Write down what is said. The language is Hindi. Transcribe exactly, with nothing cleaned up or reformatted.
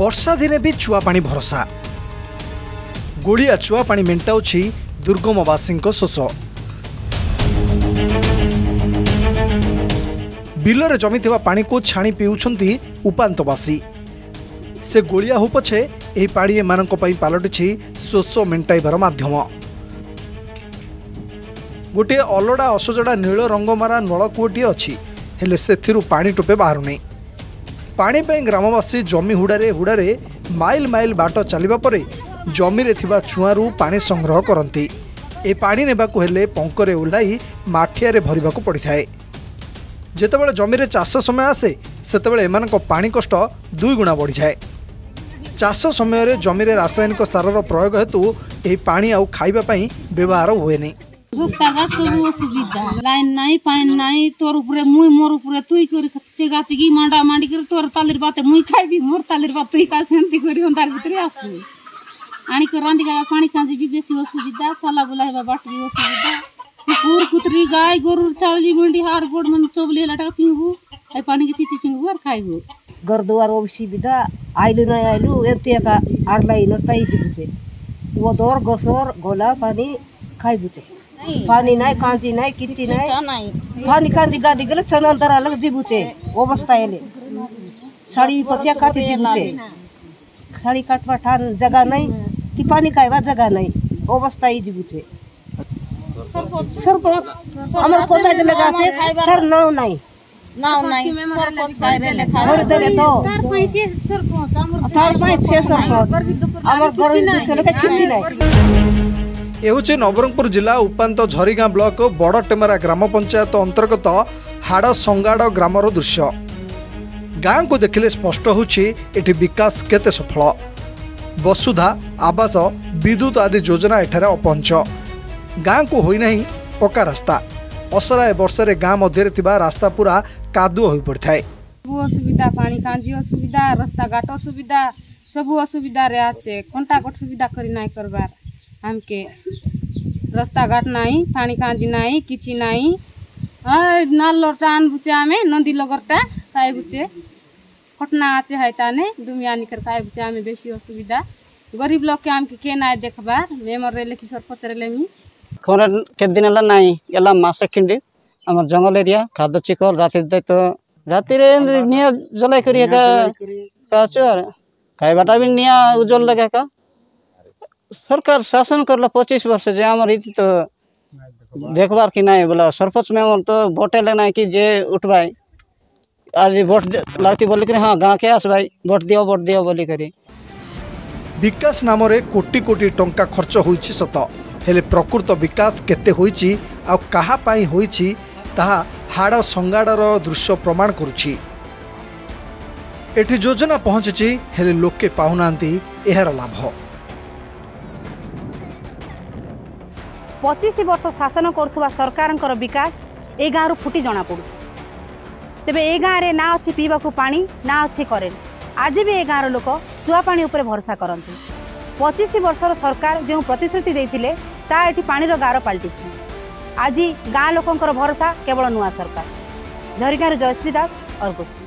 बर्षा दिने भी चुआपाणी भरोसा गोड़िया चुआपाणी मेटाऊ दुर्गमवासी शोष बिलर जमी पानी को छाणी पीउछंती उपांतवासी से गोलिया हो पछे यह पाड़ी एमान पलटि शोष मेटाइबार मध्यम गोटे अलड़ा असजड़ा नील रंगमारा नलकूटी अच्छी हेले से पानी टोपे बाहर नहीं पानी पे ग्रामवासी जमी हुडारे हुडारे माइल माइल बाट चलवा पर जमी छुआरु पानी संग्रह करती ए पानी नेबाकु हेले पंकरे ओलाई माठियारे भरिबाकु पड़िथाए जेतेबेले जमीरे चाष समय आसे सेतेबेले एमानक पानी कष्ट दुई गुणा बढ़ी जाए। चाष समय जमीरे रासायनिक सारर प्रयोग हेतु एही पानी आउ खाइबा पई व्यवहार होए नै रास्ताघाट सब असुविधा लाइन नाई पाइन नाई तोर उपरे मुई मोर उपरे तुई करी खचे गाचगी मांडा मांडी कर तोर तालिर बाते मुई खाइबी मोर तालिर बात तुई का शांति करी अंधार भीतर आसु आनी कर रांदी का पानी कांजी भी बेसी असुविधा चला बुला हेबा बाट भी असुविधा कुकुर कुतरी गाय गोरु चाली मंडी हार गोड़ मन चोबले लटा पिंगु ए पानी के चीची पिंगु और खाइबु घर द्वार असुविधा आइलु ना आइलु एते का आर लाई नस्ताई जिबुते वो दौर गसोर गोला पानी खाइबुते पानी नाय कांजी नाय किति नाय पानी कांजी गादी गले चनंतर अलग जिबुते अवस्था एले साड़ी पतिया काटी जिबुते साड़ी काटवा ठान जगह नाय कि पानी खाइबा जगह नाय अवस्था ई जिबुते सर अमर पोता के लगाते सर नाव नहीं नाव नहीं सर पोता के लेखा और देले तो पैसे सर पोता अमर थार पैसे सर पोता अमर गरबी दुख के किछि नहीं एहुचे नवरंगपुर जिला उपांत झरीगां ब्लॉक बड़ टेमरा ग्राम पंचायत अंतर्गत हाड़ संगाड़ ग्रामर दृश्य गांव को देखिले स्पष्ट होछि एठी विकास केते सफल वसुधा आवास विद्युत आदि योजना एठारे अपंच गाँ को होई नहीं पक्का रास्ता असराए बर्षे गाँ मध्य रास्ता पूरा कादुआ हो पड़ता है सब असुविधा पानी कांजी असुविधा रास्ता घाट असुविधा सब असुविधा रे आछे कंटा कट सुविधा करी नहीं करबार हमके रास्ता घाट नहीं पानी कांजी नहीं किछि नहीं नाल टान बुचे आम नदी लगरटा काय बुचे घटना आछे है ताने दुमिया निकर काय बुचे आम बेसी असुविधा गरीब लोग के आम के नहीं देखबार मेमर रे लेखि सर पचरेले मी खर के दिन है नाई एला मसे खिंडी आम जंगल एरिया खाद चिखल राति तो राति नि जलाई कर खाइबाटा भी निया उज्जवल लगे का सरकार शासन करला पच्चीस वर्ष जे आम रीति तो देखबार कि नहीं बोला सरपंच में तो वोटे लेना कि जे उठबाई आज वोट लगती बोल कर हाँ गाँव के आस भाई वोट दियो वोट दियो बोल कर विकास नाम कोटी कोटी टंका खर्च हो सत हेले प्रकृत विकास केते होईची आ कहा पाई होईची ताहा हाड़ संगाड़र दृश्य प्रमाण करुछि एठी योजना पहुँची हेले लोके पाउनांती एहर लाभ पच्चीस वर्ष शासन करुवा सरकार विकास ए गाँव फुटी जना पड़ुछि तेबे ए गाँव रे ना अछि पीवा को पानी ना अछि करेन्ट आज भी ए गाँव लोक चुआ पानी उपरे भरोसा करंती पच्चीस वर्षर सरकार जो प्रतिश्रुति देथिले ता एठी पानीर गार पाल्टी आज गाँ लोकंकर भरोसा केवल नुआ सरकार झरीगांव जयश्री दास अर्गस न्यूज।